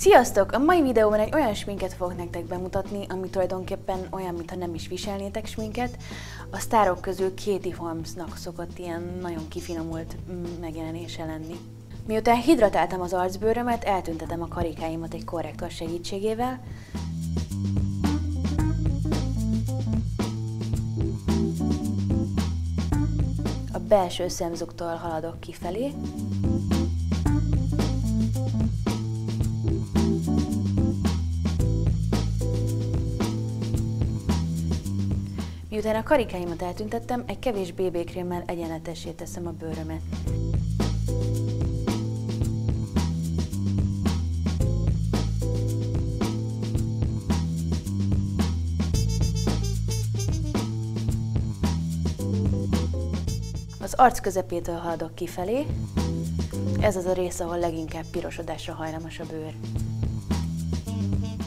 Sziasztok! A mai videóban egy olyan sminket fogok nektek bemutatni, ami tulajdonképpen olyan, mintha nem is viselnétek sminket. A sztárok közül Katie Holmesnak szokott ilyen nagyon kifinomult megjelenése lenni. Miután hidratáltam az arcbőrömet, eltüntetem a karikáimat egy korrektor segítségével. A belső szemzuktól haladok kifelé. Miután a karikáimat eltüntettem, egy kevés BB-krémmel egyenletessé teszem a bőrömet. Az arc közepétől haladok kifelé, ez az a rész, ahol leginkább pirosodásra hajlamos a bőr.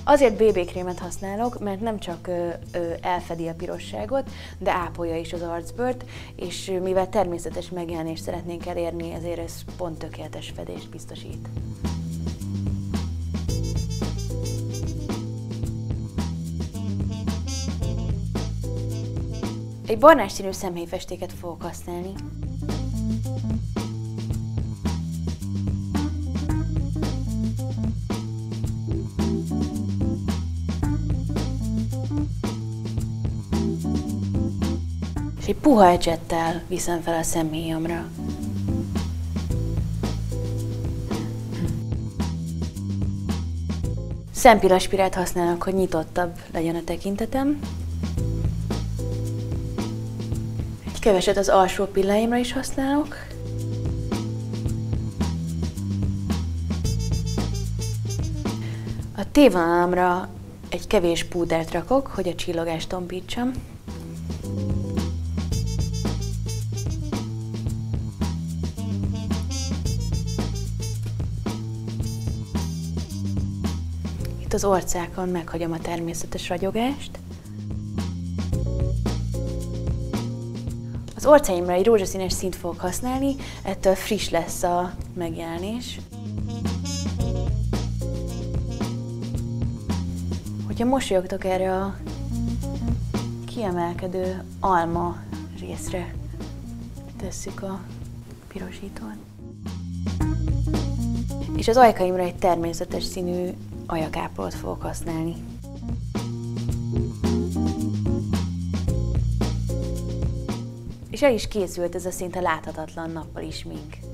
Azért BB-krémet használok, mert nem csak elfedi a pirosságot, de ápolja is az arcbőrt, és mivel természetes megjelenést szeretnénk elérni, ezért ez pont tökéletes fedést biztosít. Egy barnás színű szemhéjfestéket fogok használni. És egy puha ecsettel viszem fel a szemhéjamra. Szempillaszpirát használok, hogy nyitottabb legyen a tekintetem. Egy keveset az alsó pilláimra is használok. A T-vonalamra egy kevés púdert rakok, hogy a csillogást tompítsam. Itt az orcákon meghagyom a természetes ragyogást. Az orcáimra egy rózsaszínes színt fogok használni, ettől friss lesz a megjelenés. Hogyha mosolyogtok erre a kiemelkedő alma részre, tesszük a pirosítót. És az ajkaimra egy természetes színű ajakápolót fogok használni. És el is készült ez a szinte láthatatlan nappali smink.